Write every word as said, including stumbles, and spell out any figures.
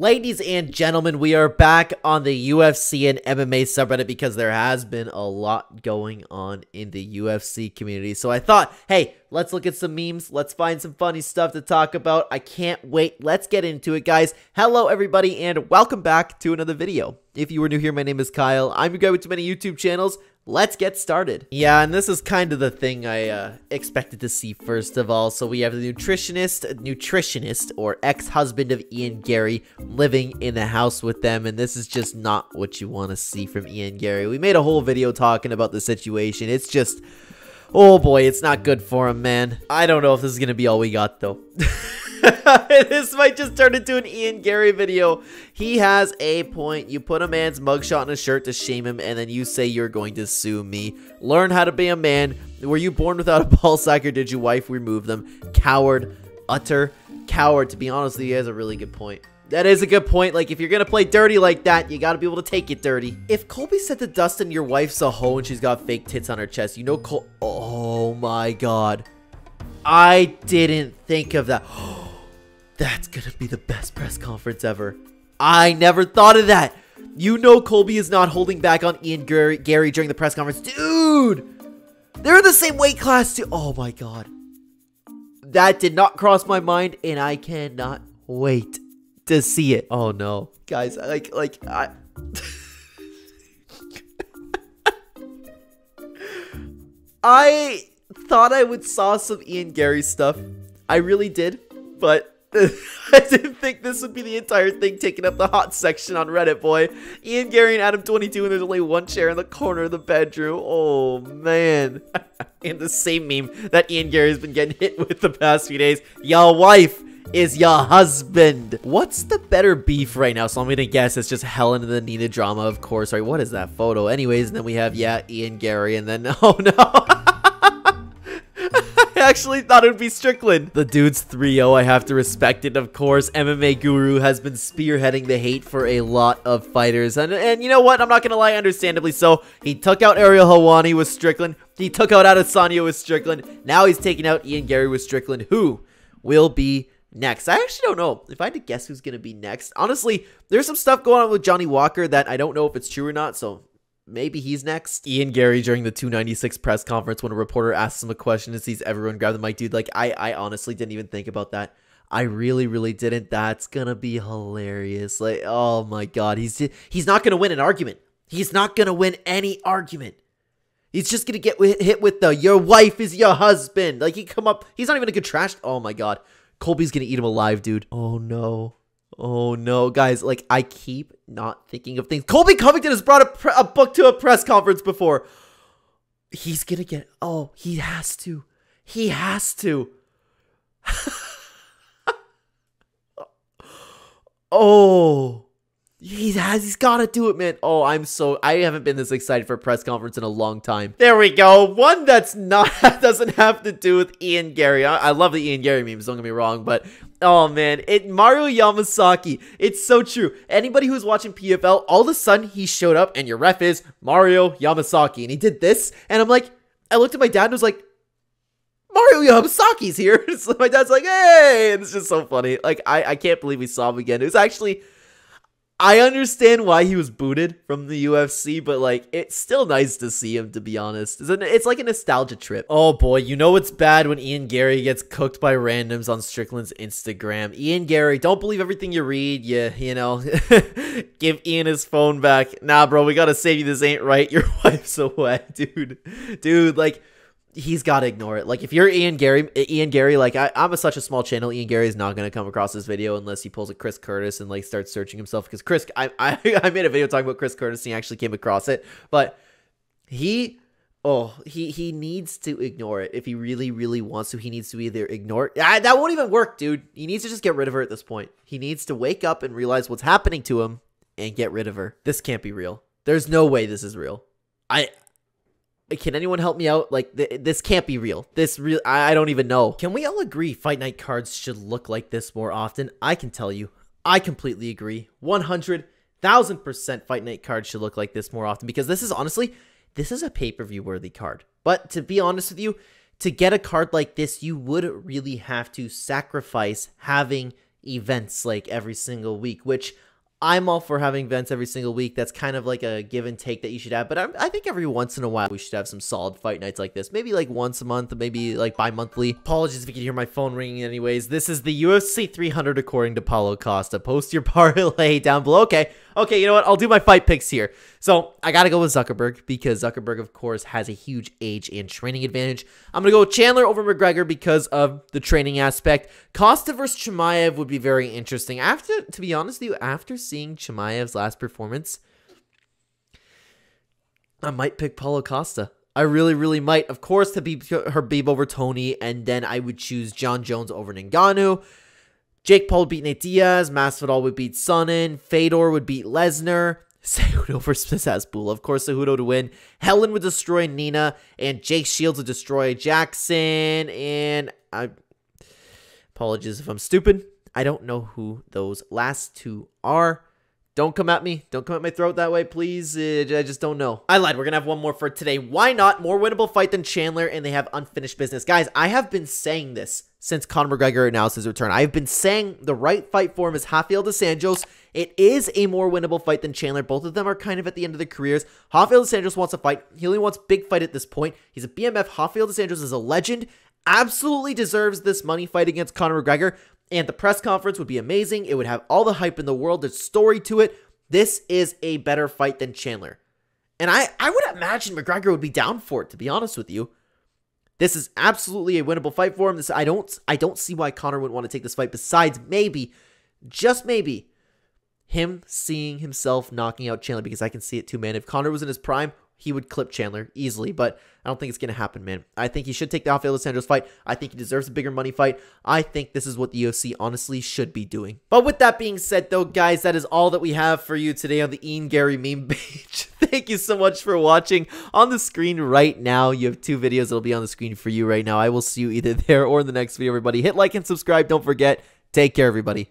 Ladies and gentlemen, we are back on the U F C and M M A subreddit because there has been a lot going on in the U F C community. So I thought, hey, let's look at some memes. Let's find some funny stuff to talk about. I can't wait. Let's get into it, guys. Hello, everybody, and welcome back to another video. If you were new here, my name is Kyle. I'm your guy with too many YouTube channels. Let's get started. Yeah, and this is kind of the thing I uh, expected to see first of all. So we have the nutritionist, nutritionist, or ex-husband of Ian Garry living in the house with them. And this is just not what you want to see from Ian Garry. We made a whole video talking about the situation. It's just, oh boy, it's not good for him, man. I don't know if this is going to be all we got, though. This might just turn into an Ian Garry video. He has a point. You put a man's mugshot in a shirt to shame him, and then you say you're going to sue me. Learn how to be a man. Were you born without a ball sack, or did your wife remove them? Coward. Utter coward. To be honest with you, he has a really good point. That is a good point. Like, if you're going to play dirty like that, you got to be able to take it dirty. If Colby said to Dustin, your wife's a hoe and she's got fake tits on her chest, you know Col- Oh, my God. I didn't think of that. That's going to be the best press conference ever. I never thought of that. You know Colby is not holding back on Ian Garry, Garry during the press conference. Dude! They're in the same weight class too. Oh my god. That did not cross my mind, and I cannot wait to see it. Oh no. Guys, like, like, I... I thought I would saw some Ian Garry stuff. I really did. But I didn't think this would be the entire thing taking up the hot section on Reddit, boy. Ian Garry and Adam twenty-two, and there's only one chair in the corner of the bedroom. Oh, man. And the same meme that Ian Garry's been getting hit with the past few days. Your wife is your husband. What's the better beef right now? So I'm going to guess it's just Helen and the Nina drama, of course. Right? What is that photo? Anyways, and then we have, yeah, Ian Garry, and then, oh, no. Actually thought it would be Strickland. The dude's three oh, I have to respect it, of course. M M A Guru has been spearheading the hate for a lot of fighters. And, and you know what? I'm not going to lie, understandably so. He took out Ariel Helwani with Strickland. He took out Adesanya with Strickland. Now he's taking out Ian Garry with Strickland, who will be next. I actually don't know. If I had to guess who's going to be next. Honestly, there's some stuff going on with Johnny Walker that I don't know if it's true or not, so... maybe he's next. Ian Garry during the two ninety-six press conference when a reporter asks him a question and sees everyone grab the mic. Dude, like, I, I honestly didn't even think about that. I really, really didn't. That's gonna be hilarious. Like, oh my god. He's, he's not gonna win an argument. He's not gonna win any argument. He's just gonna get hit with the, your wife is your husband. Like, he come up, he's not even a good trash. Oh my god. Colby's gonna eat him alive, dude. Oh no. Oh no, guys, like, I keep not thinking of things. Colby Covington has brought a, pre a book to a press conference before. He's gonna get, oh, he has to. He has to. Oh, he has, he's gotta do it, man. Oh, I'm so, I haven't been this excited for a press conference in a long time. There we go. One that's not, that doesn't have to do with Ian Garry. I, I love the Ian Garry memes, don't get me wrong, but... oh man, it Mario Yamasaki. It's so true. Anybody who's watching P F L, all of a sudden he showed up and your ref is Mario Yamasaki. And he did this. And I'm like, I looked at my dad and was like, Mario Yamasaki's here. So my dad's like, hey, and it's just so funny. Like, I, I can't believe we saw him again. It was actually, I understand why he was booted from the U F C, but like, it's still nice to see him, to be honest. It's, an, it's like a nostalgia trip. Oh boy, you know it's bad when Ian Garry gets cooked by randoms on Strickland's Instagram. Ian Garry, don't believe everything you read. Yeah, you know, give Ian his phone back. Nah, bro, we gotta save you. This ain't right. Your wife's away, dude. Dude, like, he's gotta ignore it. Like, if you're Ian Garry, Ian Garry, like, I, I'm a, such a small channel. Ian Garry is not gonna come across this video unless he pulls a Chris Curtis and like starts searching himself. Because Chris, I, I, I made a video talking about Chris Curtis and he actually came across it. But he, oh, he he needs to ignore it if he really, really wants to. He needs to either ignore it. I, that won't even work, dude. He needs to just get rid of her at this point. He needs to wake up and realize what's happening to him and get rid of her. This can't be real. There's no way this is real. I. Can anyone help me out? Like, th this can't be real. This real, I, I don't even know. Can we all agree fight night cards should look like this more often? I can tell you, I completely agree. one hundred thousand percent fight night cards should look like this more often because this is honestly, this is a pay-per-view worthy card. But to be honest with you, to get a card like this, you would really have to sacrifice having events like every single week, which I'm all for having events every single week. That's kind of like a give and take that you should have. But I, I think every once in a while, we should have some solid fight nights like this. Maybe like once a month, maybe like bi-monthly. Apologies if you can hear my phone ringing anyways. This is the U F C three hundred according to Paulo Costa. Post your parlay down below. Okay. Okay, you know what? I'll do my fight picks here. So I got to go with Zuckerberg because Zuckerberg, of course, has a huge age and training advantage. I'm going to go with Chandler over McGregor because of the training aspect. Costa versus Chimaev would be very interesting. After, to be honest with you, after seeing Chimaev's last performance, I might pick Paulo Costa. I really, really might. Of course, Khabib over Tony, and then I would choose John Jones over N'gannou. Jake Paul would beat Nate Diaz. Masvidal would beat Sonnen. Fedor would beat Lesnar. Cejudo versus Hasbula. Of course, Cejudo to win. Helen would destroy Nina. And Jake Shields would destroy Jackson. And I... Apologies if I'm stupid. I don't know who those last two are. Don't come at me. Don't come at my throat that way, please. Uh, I just don't know. I lied. We're going to have one more for today. Why not? More winnable fight than Chandler, and they have unfinished business. Guys, I have been saying this since Conor McGregor announced his return. I have been saying the right fight for him is Rafael dos Anjos. It is a more winnable fight than Chandler. Both of them are kind of at the end of their careers. Rafael dos Anjos wants a fight. He only wants big fight at this point. He's a B M F. Rafael dos Anjos is a legend. Absolutely deserves this money fight against Conor McGregor. And the press conference would be amazing. It would have all the hype in the world. There's story to it. This is a better fight than Chandler. And I, I would imagine McGregor would be down for it, to be honest with you. This is absolutely a winnable fight for him. This, I don't I don't see why Conor wouldn't want to take this fight. Besides, maybe, just maybe, him seeing himself knocking out Chandler, because I can see it too, man. If Conor was in his prime, he would clip Chandler easily, but I don't think it's going to happen, man. I think he should take the Rafael dos Anjos fight. I think he deserves a bigger money fight. I think this is what the U F C honestly should be doing. But with that being said, though, guys, that is all that we have for you today on the Ian Garry meme page. Thank you so much for watching. On the screen right now, you have two videos that will be on the screen for you right now. I will see you either there or in the next video, everybody. Hit like and subscribe. Don't forget. Take care, everybody.